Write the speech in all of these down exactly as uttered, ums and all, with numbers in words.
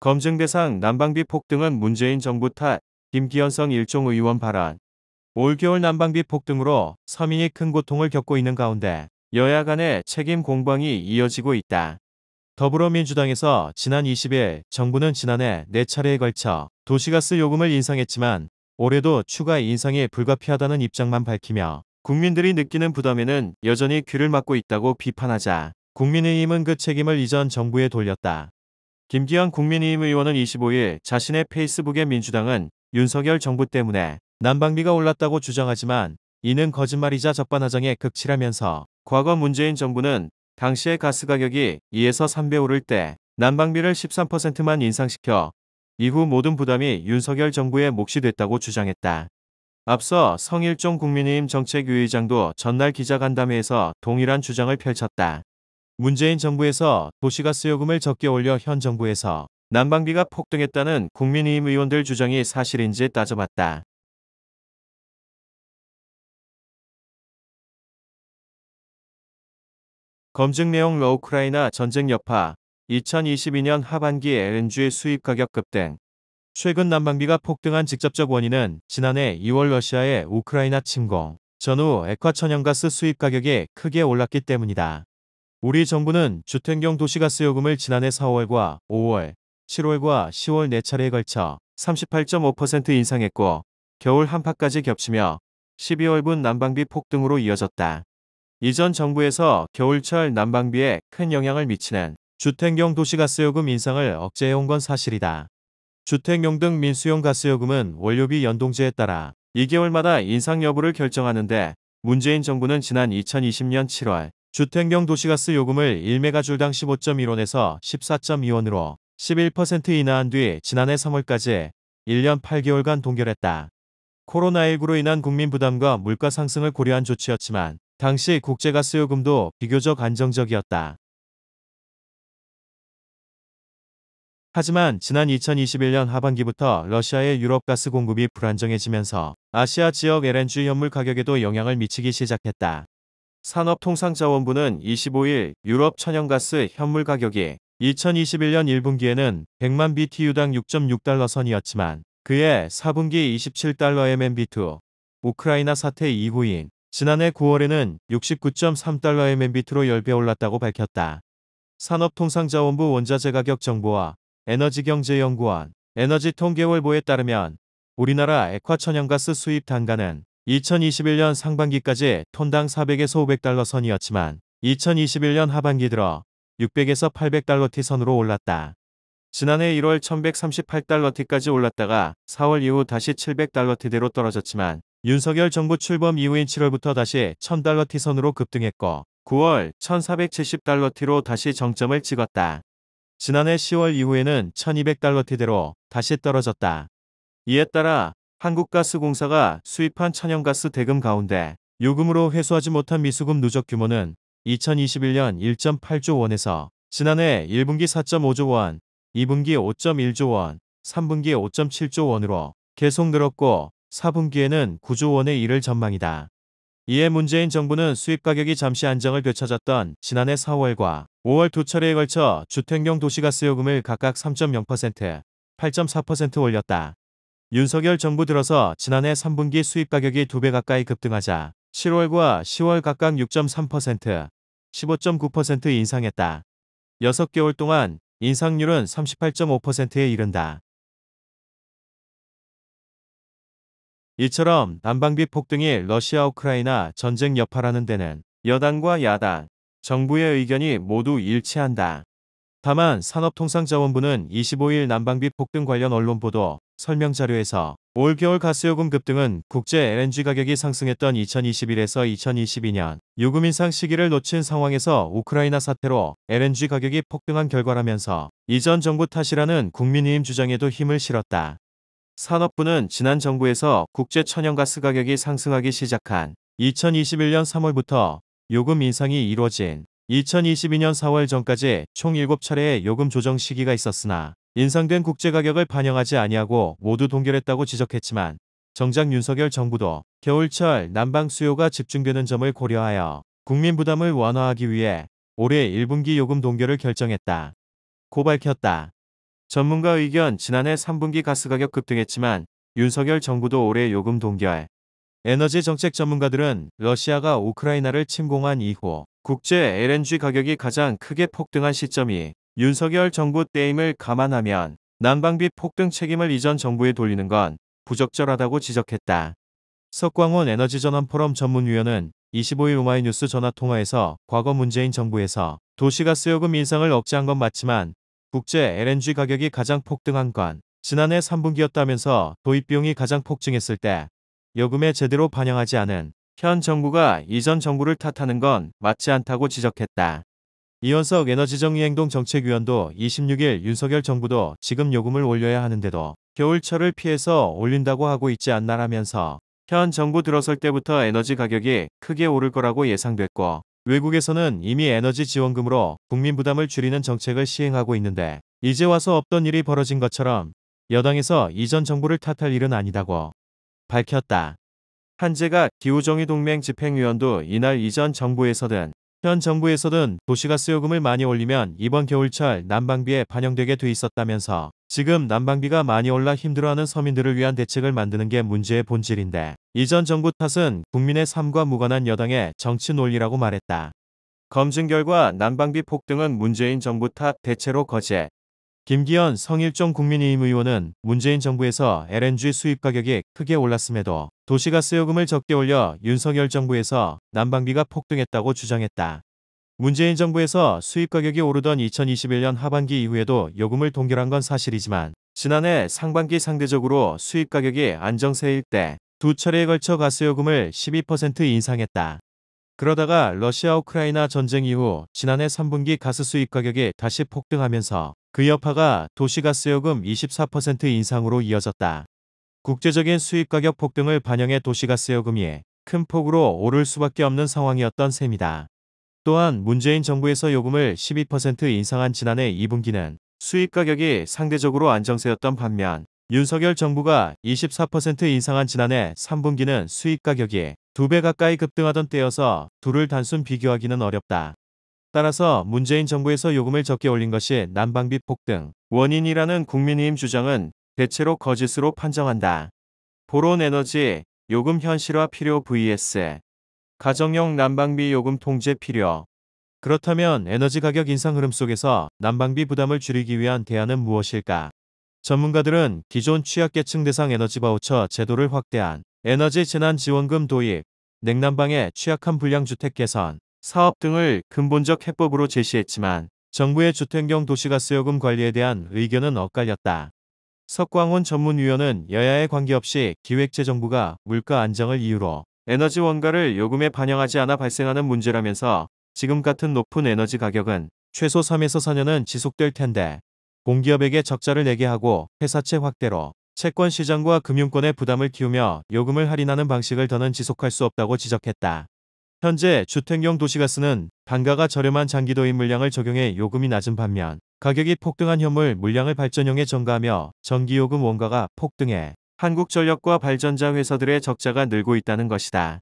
검증 대상 난방비 폭등은 문재인 정부 탓, 김기현 성일종 의원 발언. 올겨울 난방비 폭등으로 서민이 큰 고통을 겪고 있는 가운데 여야 간의 책임 공방이 이어지고 있다. 더불어민주당에서 지난 이십 일 정부는 지난해 네 차례에 걸쳐 도시가스 요금을 인상했지만 올해도 추가 인상이 불가피하다는 입장만 밝히며 국민들이 느끼는 부담에는 여전히 귀를 막고 있다고 비판하자 국민의힘은 그 책임을 이전 정부에 돌렸다. 김기현 국민의힘 의원은 이십오 일 자신의 페이스북에 민주당은 윤석열 정부 때문에 난방비가 올랐다고 주장하지만 이는 거짓말이자 적반하장에 극칠하면서 과거 문재인 정부는 당시의 가스 가격이 이에서 삼배 오를 때 난방비를 십삼 퍼센트만 인상시켜 이후 모든 부담이 윤석열 정부의 몫이 됐다고 주장했다. 앞서 성일종 국민의힘 정책위의장도 전날 기자간담회에서 동일한 주장을 펼쳤다. 문재인 정부에서 도시가스 요금을 적게 올려 현 정부에서 난방비가 폭등했다는 국민의힘 의원들 주장이 사실인지 따져봤다. 검증 내용 러우크라이나 전쟁 여파, 이천이십이 년 하반기 엘엔지 수입 가격 급등. 최근 난방비가 폭등한 직접적 원인은 지난해 이월 러시아의 우크라이나 침공 전후 액화천연가스 수입 가격이 크게 올랐기 때문이다. 우리 정부는 주택용 도시가스 요금을 지난해 사월과 오월, 칠월과 시월 네 차례에 걸쳐 삼십팔 점 오 퍼센트 인상했고 겨울 한파까지 겹치며 십이월분 난방비 폭등으로 이어졌다. 이전 정부에서 겨울철 난방비에 큰 영향을 미치는 주택용 도시가스 요금 인상을 억제해온 건 사실이다. 주택용 등 민수용 가스요금은 원료비 연동제에 따라 이 개월마다 인상 여부를 결정하는데 문재인 정부는 지난 이천이십 년 칠월 주택용 도시가스 요금을 일 메가줄당 십오 점 일 원에서 십사 점 이 원으로 십일 퍼센트 인하한 뒤 지난해 삼월까지 일 년 팔 개월간 동결했다. 코로나 일구로 인한 국민 부담과 물가 상승을 고려한 조치였지만 당시 국제가스 요금도 비교적 안정적이었다. 하지만 지난 이천이십일 년 하반기부터 러시아의 유럽 가스 공급이 불안정해지면서 아시아 지역 엘엔지 현물 가격에도 영향을 미치기 시작했다. 산업통상자원부는 이십오 일 유럽 천연가스 현물 가격이 이천이십일 년 일 분기에는 백만 비티유당 육 점 육 달러 선이었지만 그해 사 분기 이십칠 달러 엠엠비투, 우크라이나 사태 이후인 지난해 구월에는 육십구 점 삼 달러 엠엠비투로 십 배 올랐다고 밝혔다. 산업통상자원부 원자재가격 정보와 에너지경제연구원, 에너지통계월보에 따르면 우리나라 액화천연가스 수입 단가는 이천이십일 년 상반기까지 톤당 사백에서 오백 달러 선이었지만 이천이십일 년 하반기 들어 육백에서 팔백 달러 티 선으로 올랐다. 지난해 일월 천백삼십팔 달러 티까지 올랐다가 사월 이후 다시 칠백 달러 티대로 떨어졌지만 윤석열 정부 출범 이후인 칠월부터 다시 천 달러 티 선으로 급등했고 구월 천사백칠십 달러 티로 다시 정점을 찍었다. 지난해 시월 이후에는 천이백 달러 티대로 다시 떨어졌다. 이에 따라 한국가스공사가 수입한 천연가스 대금 가운데 요금으로 회수하지 못한 미수금 누적 규모는 이천이십일 년 일 점 팔 조 원에서 지난해 일 분기 사 점 오 조 원, 이 분기 오 점 일 조 원, 삼 분기 오 점 칠 조 원으로 계속 늘었고 사 분기에는 구 조 원에 이를 전망이다. 이에 문재인 정부는 수입 가격이 잠시 안정을 되찾았던 지난해 사월과 오월 두 차례에 걸쳐 주택용 도시가스 요금을 각각 삼 점 영 퍼센트, 팔 점 사 퍼센트 올렸다. 윤석열 정부 들어서 지난해 삼 분기 수입 가격이 두 배 가까이 급등하자 칠월과 시월 각각 육 점 삼 퍼센트, 십오 점 구 퍼센트 인상했다. 여섯 개월 동안 인상률은 삼십팔 점 오 퍼센트에 이른다. 이처럼 난방비 폭등이 러시아 우크라이나 전쟁 여파라는 데는 여당과 야당, 정부의 의견이 모두 일치한다. 다만 산업통상자원부는 이십오 일 난방비 폭등 관련 언론 보도 설명자료에서 올겨울 가스요금 급등은 국제 엘엔지 가격이 상승했던 이천이십일에서 이천이십이 년 요금 인상 시기를 놓친 상황에서 우크라이나 사태로 엘엔지 가격이 폭등한 결과라면서 이전 정부 탓이라는 국민의힘 주장에도 힘을 실었다. 산업부는 지난 정부에서 국제 천연가스 가격이 상승하기 시작한 이천이십일 년 삼월부터 요금 인상이 이루어진 이천이십이 년 사월 전까지 총 일곱 차례의 요금 조정 시기가 있었으나 인상된 국제 가격을 반영하지 아니하고 모두 동결했다고 지적했지만 정작 윤석열 정부도 겨울철 난방 수요가 집중되는 점을 고려하여 국민 부담을 완화하기 위해 올해 일 분기 요금 동결을 결정했다. 고 밝혔다. 전문가 의견. 지난해 삼 분기 가스 가격 급등했지만 윤석열 정부도 올해 요금 동결. 에너지 정책 전문가들은 러시아가 우크라이나를 침공한 이후 국제 엘엔지 가격이 가장 크게 폭등한 시점이 윤석열 정부 때임을 감안하면 난방비 폭등 책임을 이전 정부에 돌리는 건 부적절하다고 지적했다. 석광훈 에너지전환 포럼 전문위원은 이십오일 오마이뉴스 전화통화에서 과거 문재인 정부에서 도시가스 요금 인상을 억제한 건 맞지만 국제 엘엔지 가격이 가장 폭등한 건 지난해 삼 분기였다면서 도입비용이 가장 폭증했을 때 요금에 제대로 반영하지 않은 현 정부가 이전 정부를 탓하는 건 맞지 않다고 지적했다. 이현석 에너지정의행동 정책위원도 이십육일 윤석열 정부도 지금 요금을 올려야 하는데도 겨울철을 피해서 올린다고 하고 있지 않나라면서 현 정부 들어설 때부터 에너지 가격이 크게 오를 거라고 예상됐고 외국에서는 이미 에너지 지원금으로 국민 부담을 줄이는 정책을 시행하고 있는데 이제 와서 없던 일이 벌어진 것처럼 여당에서 이전 정부를 탓할 일은 아니다고 밝혔다. 한재각 기후정의 동맹 집행위원도 이날 이전 정부에서든 현 정부에서든 도시가스 요금을 많이 올리면 이번 겨울철 난방비에 반영되게 돼 있었다면서 지금 난방비가 많이 올라 힘들어하는 서민들을 위한 대책을 만드는 게 문제의 본질인데 이전 정부 탓은 국민의 삶과 무관한 여당의 정치 논리라고 말했다. 검증 결과 난방비 폭등은 문재인 정부 탓, 대체로 거제. 김기현 성일종 국민의힘 의원은 문재인 정부에서 엘엔지 수입 가격이 크게 올랐음에도 도시가스 요금을 적게 올려 윤석열 정부에서 난방비가 폭등했다고 주장했다. 문재인 정부에서 수입 가격이 오르던 이천이십일년 하반기 이후에도 요금을 동결한 건 사실이지만 지난해 상반기 상대적으로 수입 가격이 안정세일 때 두 차례에 걸쳐 가스 요금을 십이 퍼센트 인상했다. 그러다가 러시아 우크라이나 전쟁 이후 지난해 삼 분기 가스 수입 가격이 다시 폭등하면서 그 여파가 도시가스 요금 이십사 퍼센트 인상으로 이어졌다. 국제적인 수입가격 폭등을 반영해 도시가스 요금이 큰 폭으로 오를 수밖에 없는 상황이었던 셈이다. 또한 문재인 정부에서 요금을 십이 퍼센트 인상한 지난해 이 분기는 수입가격이 상대적으로 안정세였던 반면 윤석열 정부가 이십사 퍼센트 인상한 지난해 삼 분기는 수입가격이 두 배 가까이 급등하던 때여서 둘을 단순 비교하기는 어렵다. 따라서 문재인 정부에서 요금을 적게 올린 것이 난방비 폭등 원인이라는 국민의힘 주장은 대체로 거짓으로 판정한다. 보론 에너지 요금 현실화 필요 vs 가정용 난방비 요금 통제 필요. 그렇다면 에너지 가격 인상 흐름 속에서 난방비 부담을 줄이기 위한 대안은 무엇일까? 전문가들은 기존 취약계층 대상 에너지 바우처 제도를 확대한 에너지 재난 지원금 도입, 냉난방에 취약한 불량주택 개선, 사업 등을 근본적 해법으로 제시했지만 정부의 주택용 도시가스 요금 관리에 대한 의견은 엇갈렸다. 석광훈 전문위원은 여야에 관계없이 기획재정부가 물가 안정을 이유로 에너지 원가를 요금에 반영하지 않아 발생하는 문제라면서 지금 같은 높은 에너지 가격은 최소 삼에서 사년은 지속될 텐데 공기업에게 적자를 내게 하고 회사채 확대로 채권 시장과 금융권의 부담을 키우며 요금을 할인하는 방식을 더는 지속할 수 없다고 지적했다. 현재 주택용 도시가스는 단가가 저렴한 장기 도입 물량을 적용해 요금이 낮은 반면 가격이 폭등한 현물 물량을 발전용에 전가하며 전기요금 원가가 폭등해 한국전력과 발전자 회사들의 적자가 늘고 있다는 것이다.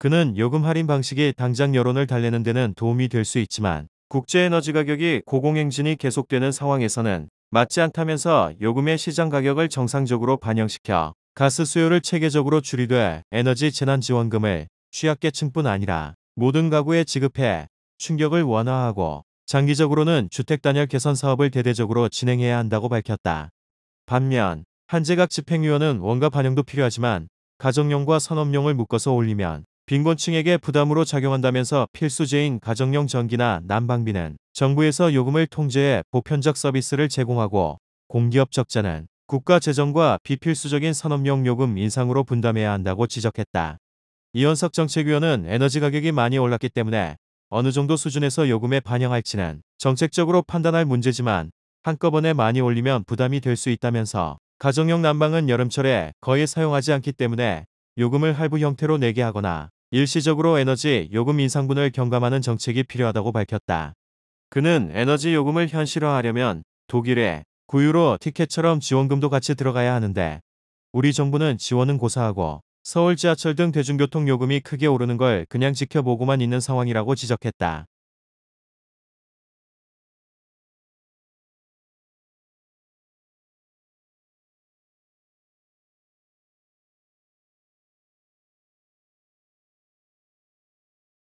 그는 요금 할인 방식이 당장 여론을 달래는 데는 도움이 될 수 있지만 국제에너지 가격이 고공행진이 계속되는 상황에서는 맞지 않다면서 요금의 시장 가격을 정상적으로 반영시켜 가스 수요를 체계적으로 줄이되 에너지 재난 지원금을 취약계층뿐 아니라 모든 가구에 지급해 충격을 완화하고 장기적으로는 주택 단열 개선 사업을 대대적으로 진행해야 한다고 밝혔다. 반면 한재각 집행위원은 원가 반영도 필요하지만 가정용과 산업용을 묶어서 올리면 빈곤층에게 부담으로 작용한다면서 필수제인 가정용 전기나 난방비는 정부에서 요금을 통제해 보편적 서비스를 제공하고 공기업 적자는 국가 재정과 비필수적인 산업용 요금 인상으로 분담해야 한다고 지적했다. 이현석 정책위원은 에너지 가격이 많이 올랐기 때문에 어느 정도 수준에서 요금에 반영할지는 정책적으로 판단할 문제지만 한꺼번에 많이 올리면 부담이 될 수 있다면서 가정용 난방은 여름철에 거의 사용하지 않기 때문에 요금을 할부 형태로 내게 하거나 일시적으로 에너지 요금 인상분을 경감하는 정책이 필요하다고 밝혔다. 그는 에너지 요금을 현실화하려면 독일의 구 유로 티켓처럼 지원금도 같이 들어가야 하는데 우리 정부는 지원은 고사하고 서울 지하철 등 대중교통 요금이 크게 오르는 걸 그냥 지켜보고만 있는 상황이라고 지적했다.